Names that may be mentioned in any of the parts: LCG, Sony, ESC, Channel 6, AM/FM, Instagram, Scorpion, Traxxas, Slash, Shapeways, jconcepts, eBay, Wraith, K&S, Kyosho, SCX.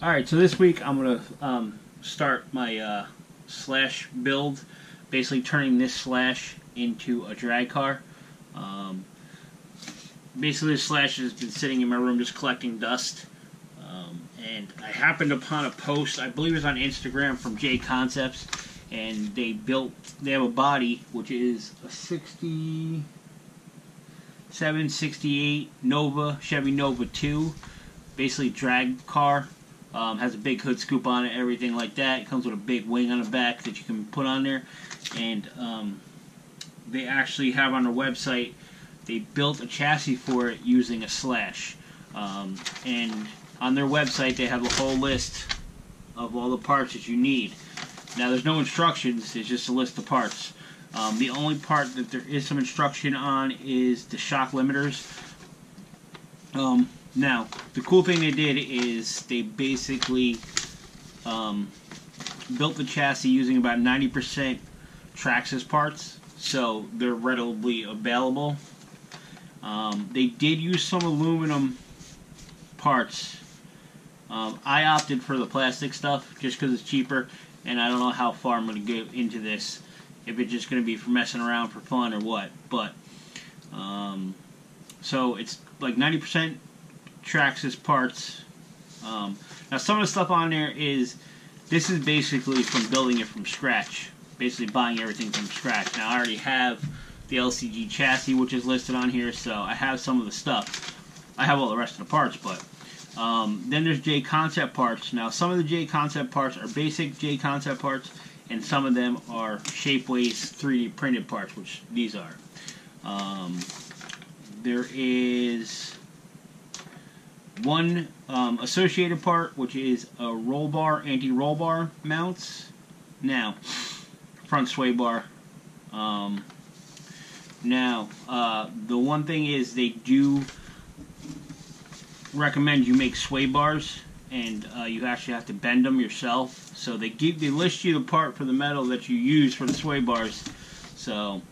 Alright, so this week I'm going to start my Slash build, basically turning this Slash into a drag car. Basically this Slash has been sitting in my room just collecting dust, and I happened upon a post, I believe it was on Instagram, from jconcepts, and they have a body, which is a 67, 68 Nova, Chevy Nova 2, basically drag car. Has a big hood scoop on it, everything like that. It comes with a big wing on the back that you can put on there. And they actually have on their website, they built a chassis for it using a Slash. And on their website, they have a whole list of all the parts that you need. Now, there's no instructions, it's just a list of parts. The only part that there is some instruction on is the shock limiters. Now, the cool thing they did is they basically built the chassis using about 90% Traxxas parts, so they're readily available. They did use some aluminum parts. I opted for the plastic stuff just because it's cheaper, and I don't know how far I'm going to get into this, if it's just going to be for messing around for fun or what. But, so it's like 90% Traxxas parts. Now some of the stuff on there is, this is basically from building it from scratch, basically buying everything from scratch. Now I already have the LCG chassis, which is listed on here, so I have some of the stuff. I have all the rest of the parts, but then there's jconcept parts. Now some of the jconcept parts are basic jconcept parts, and some of them are Shapeways 3D printed parts, which these are. There is one associated part, which is a roll bar, anti-roll bar mounts. Now, front sway bar. The one thing is they do recommend you make sway bars, and you actually have to bend them yourself. So they list you the part for the metal that you use for the sway bars. So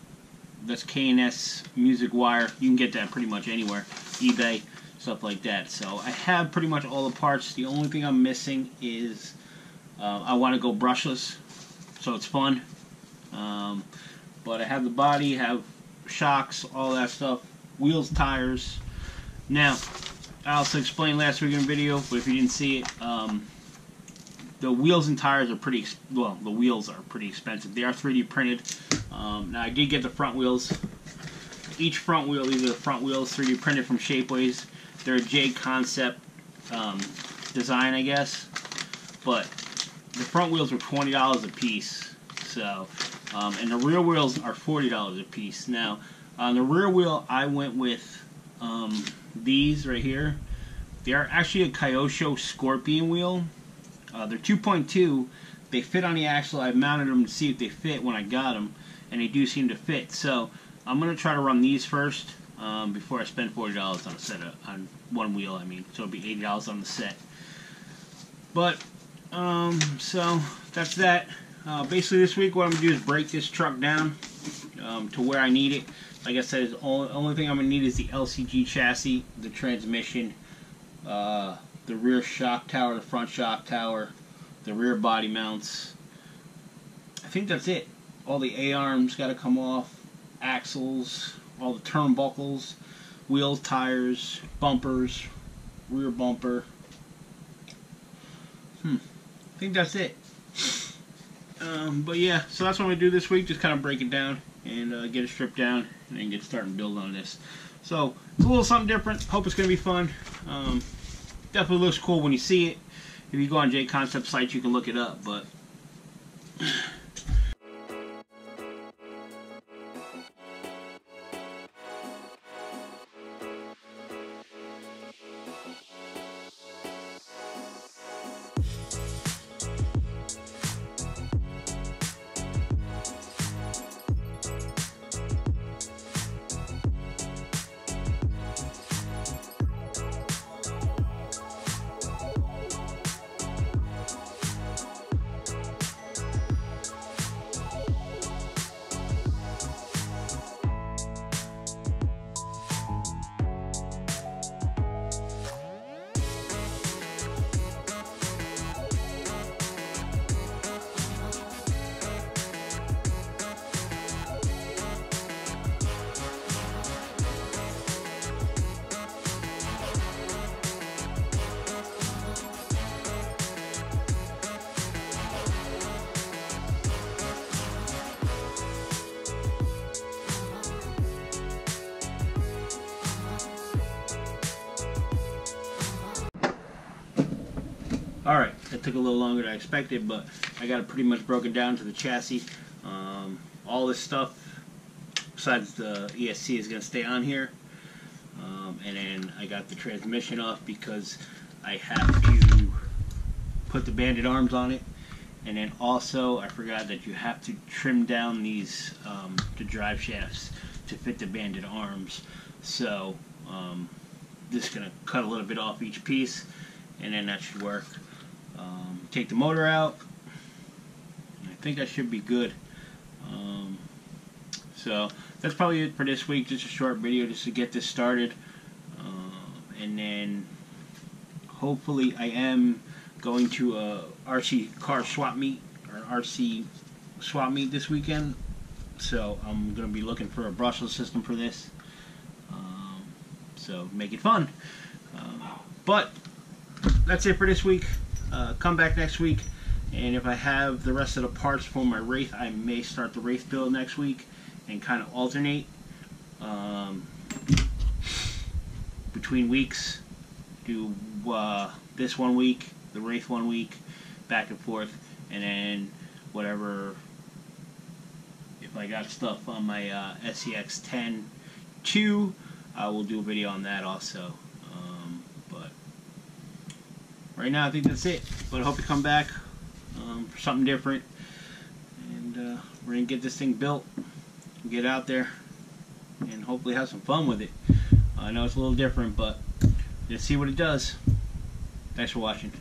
that's K&S music wire. You can get that pretty much anywhere, eBay, stuff like that. So I have pretty much all the parts. The only thing I'm missing is I want to go brushless, so it's fun. But I have the body, have shocks, all that stuff, wheels, tires. Now, I also explained last week in the video, but if you didn't see it, the wheels and tires are pretty, well, the wheels are pretty expensive. They are 3D printed. Now I did get the front wheels. Each front wheel, these are the front wheels 3D printed from Shapeways. They're a jconcept design, I guess, but the front wheels are $20 a piece. So, and the rear wheels are $40 a piece. Now, on the rear wheel, I went with these right here. They are actually a Kyosho Scorpion wheel. They're 2.2. They fit on the axle. I mounted them to see if they fit when I got them, and they do seem to fit. So, I'm going to try to run these first. Before I spend $40 on a set, on one wheel, I mean, so it'll be $80 on the set. But, so that's that. Basically, this week, what I'm gonna do is break this truck down to where I need it. Like I said, the only thing I'm gonna need is the LCG chassis, the transmission, the rear shock tower, the front shock tower, the rear body mounts. I think that's it. All the A-arms gotta come off, axles, all the turnbuckles, wheels, tires, bumpers, rear bumper. I think that's it. But yeah, so that's what I'm going to do this week, just kind of break it down and get it stripped down and then get started and build on this. So, it's a little something different. Hope it's going to be fun. Definitely looks cool when you see it. If you go on jconcept sites, you can look it up, but Alright, that took a little longer than I expected, but I got it pretty much broken down to the chassis. All this stuff, besides the ESC, is going to stay on here. And then I got the transmission off because I have to put the banded arms on it. And then also, I forgot that you have to trim down these the drive shafts to fit the banded arms. So, just going to cut a little bit off each piece, and then that should work. Take the motor out, and I think that should be good. So, that's probably it for this week. Just a short video just to get this started. And then, hopefully, I am going to a RC car swap meet, or an RC swap meet this weekend. So I'm going to be looking for a brushless system for this. So make it fun. But that's it for this week. Come back next week. And if I have the rest of the parts for my Wraith, I may start the Wraith build next week and kind of alternate between weeks. Do this one week, the Wraith one week, back and forth, and then whatever, if I got stuff on my SCX 10-2, I will do a video on that also, but right now I think that's it, but I hope you come back for something different, and we're going to get this thing built, get out there, and hopefully have some fun with it. I know it's a little different, but let's see what it does. Thanks for watching.